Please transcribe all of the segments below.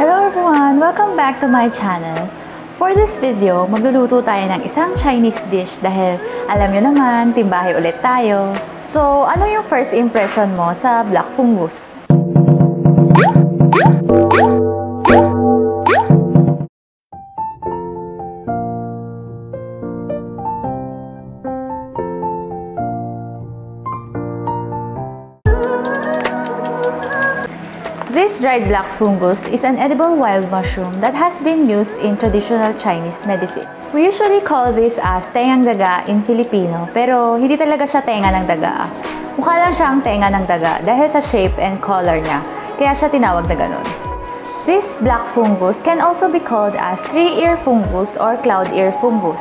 Hello everyone! Welcome back to my channel. For this video, magluluto tayo ng isang Chinese dish dahil alam nyo naman, timbahay ulit tayo. So, ano yung first impression mo sa black fungus? This dried black fungus is an edible wild mushroom that has been used in traditional Chinese medicine. We usually call this as tengang daga in Filipino, pero hindi talaga siya tenga ng daga. Mukha lang siyang tenga ng daga dahil sa shape and color niya, kaya siya tinawag na ganun. This black fungus can also be called as three-ear fungus or cloud-ear fungus.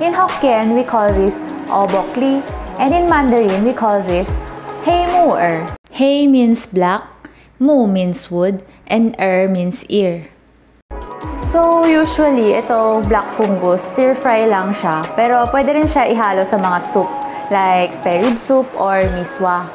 In Hokkien, we call this obokli, and in Mandarin, we call this heimu'er. Hei means black, mu means wood, and er means ear. So usually, ito black fungus, stir-fry lang siya, pero pwede rin siya ihalo sa mga soup like spare rib soup or miswa.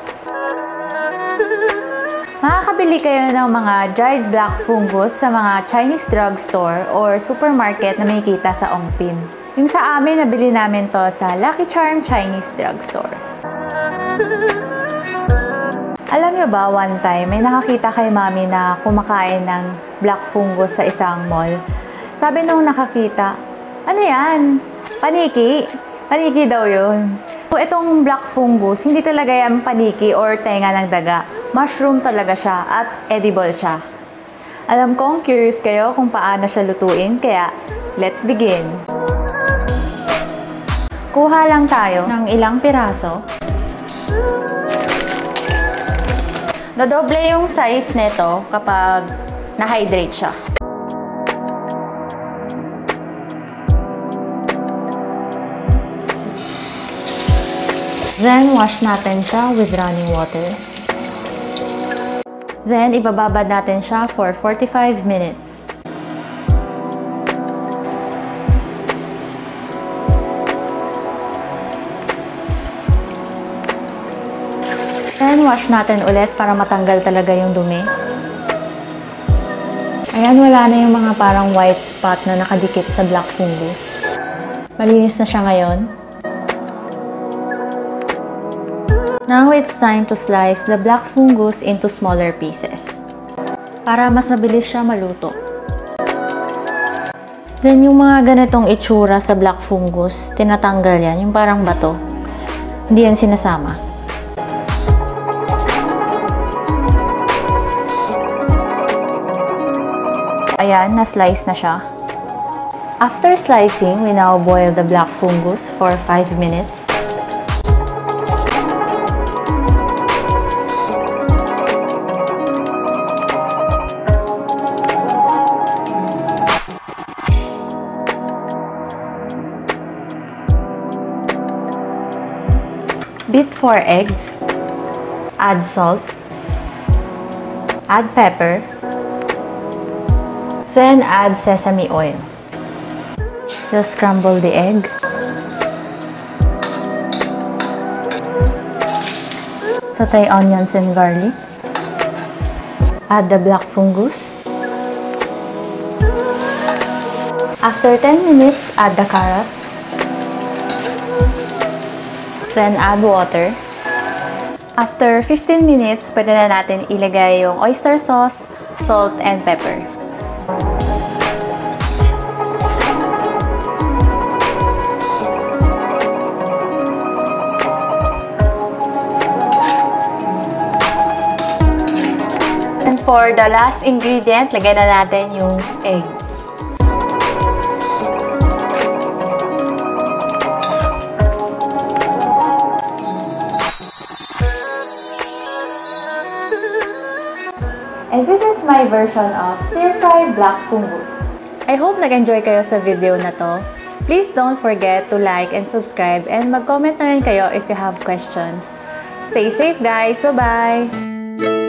Makakabili kayo ng mga dried black fungus sa mga Chinese drugstore or supermarket na may kita sa Ongpin. Yung sa amin, nabili namin to sa Lucky Charm Chinese Drugstore. Alam nyo ba, one time, may nakakita kay mami na kumakain ng black fungus sa isang mall. Sabi nung nakakita, ano yan? Paniki? Paniki daw yun. So, itong black fungus, hindi talaga yan paniki or tenga ng daga. Mushroom talaga siya at edible siya. Alam kong curious kayo kung paano siya lutuin, kaya let's begin. Kuha lang tayo ng ilang piraso. Dodoble yung size nito kapag na-hydrate siya. Then, wash natin siya with running water. Then, ibababad natin siya for 45 minutes. Then, wash natin ulit para matanggal talaga yung dumi. Ayan, wala na yung mga parang white spot na nakadikit sa black fungus. Malinis na siya ngayon. Now, it's time to slice the black fungus into smaller pieces para mas mabilis siya maluto. Then, yung mga ganitong itsura sa black fungus, tinatanggal yan. Yung parang bato. Hindi yan sinasama. Ayan, na-slice na siya. After slicing, we now boil the black fungus for 5 minutes. Beat 4 eggs. Add salt. Add pepper. Then, add sesame oil. Just scramble the egg. Saute onions and garlic. Add the black fungus. After 10 minutes, add the carrots. Then, add water. After 15 minutes, pwede na natin ilagay yung oyster sauce, salt, and pepper. And for the last ingredient, lagay na natin yung egg. And this is my version of stir-fried black fungus. I hope nag-enjoy kayo sa video na to. Please don't forget to like and subscribe, and mag-comment na rin kayo if you have questions. Stay safe guys! Bye-bye!